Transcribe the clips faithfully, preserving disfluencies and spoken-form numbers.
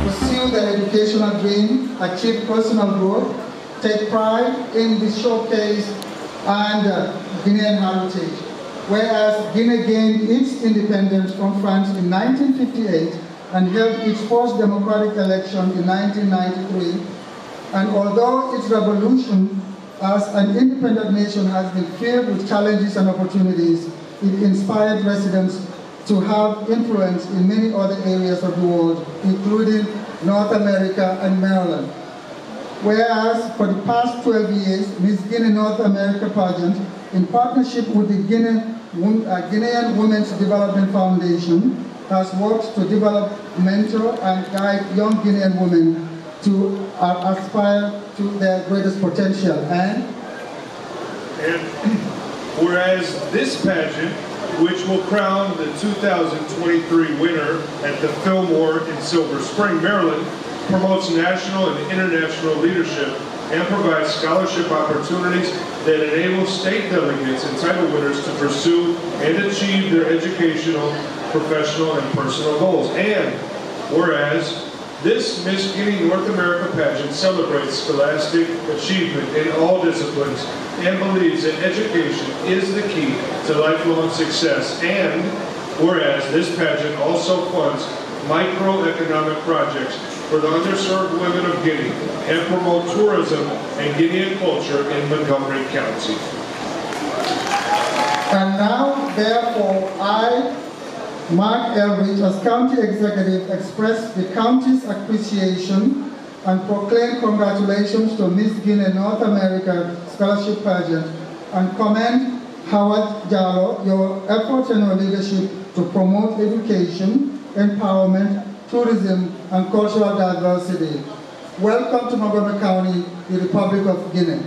Pursue the educational dream, achieve personal growth, take pride in the showcase and uh, Guinean heritage. Whereas Guinea gained its independence from France in nineteen fifty-eight and held its first democratic election in nineteen ninety-three, and although its revolution as an independent nation has been filled with challenges and opportunities, it inspired residents to have influence in many other areas of the world, including North America and Maryland. Whereas for the past twelve years, Miss Guinea North America pageant, in partnership with the Guinea, uh, Guinean Women's Development Foundation, has worked to develop, mentor, and guide young Guinean women to uh, aspire to their greatest potential. And, and whereas this pageant, which will crown the two thousand twenty-three winner at the Fillmore in Silver Spring, Maryland, promotes national and international leadership and provides scholarship opportunities that enable state delegates and title winners to pursue and achieve their educational, professional, and personal goals. And whereas this Miss Guinea North America pageant celebrates scholastic achievement in all disciplines and believes that education is the key to lifelong success. And whereas this pageant also funds microeconomic projects for the underserved women of Guinea and promote tourism and Guinean culture in Montgomery County. And now, therefore, I, Mark Elbridge, as County Executive, express the County's appreciation and proclaim congratulations to Miss Guinea North America Scholarship Pageant and commend Howard Diallo, your efforts and your leadership to promote education, empowerment, tourism, and cultural diversity. Welcome to Mogomba County, the Republic of Guinea.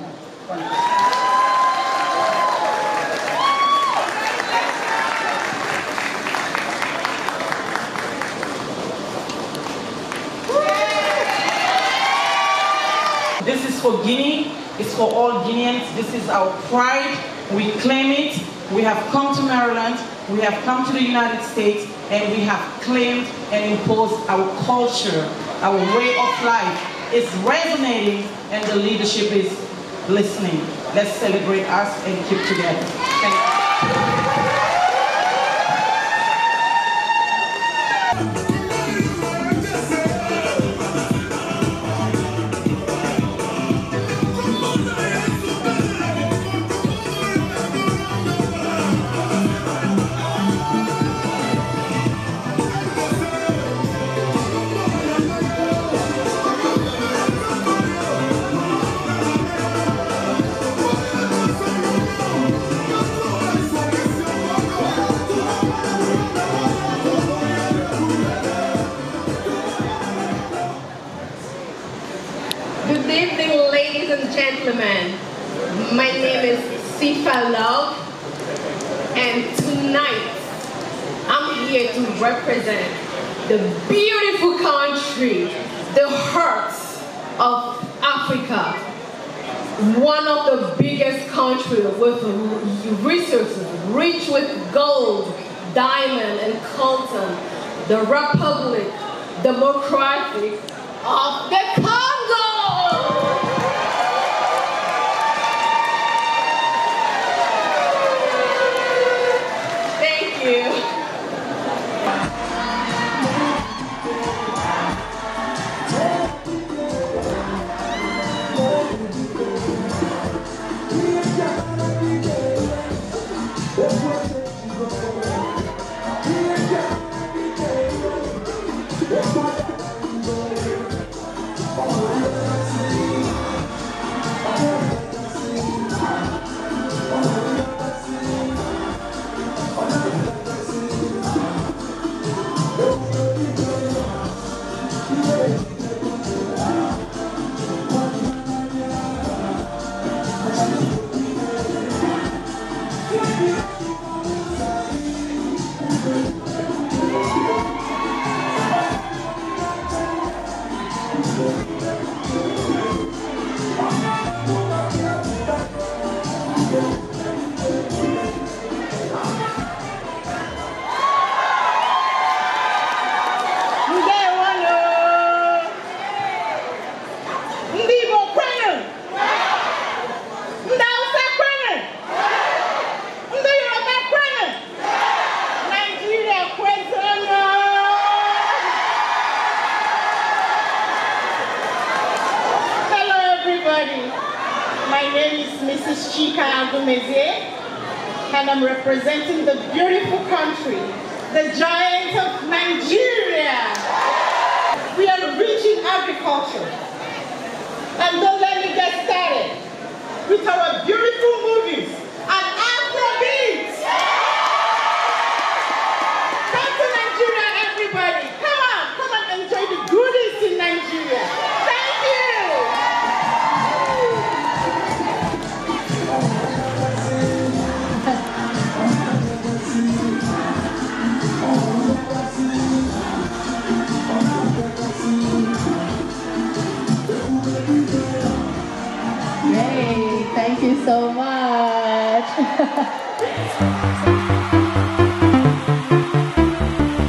This is for Guinea, it's for all Guineans, this is our pride, we claim it, we have come to Maryland, we have come to the United States, and we have claimed and imposed our culture, our way of life. It's resonating and the leadership is listening. Let's celebrate us and keep together. Thank you. Good evening, ladies and gentlemen. My name is Sifa Love, and tonight I'm here to represent the beautiful country, the heart of Africa, one of the biggest countries with resources, rich with gold, diamond, and coltan, the Republic Democratic of the Congo. Thank you. this is Chika Agumezie, and I'm representing the beautiful country, the giant of Nigeria. We are rich in agriculture. And don't let me get started with our beautiful movies and Afrobeats. Come to Nigeria, everybody. Come on, come and enjoy the goodies in Nigeria. Thank you. Thank you so much.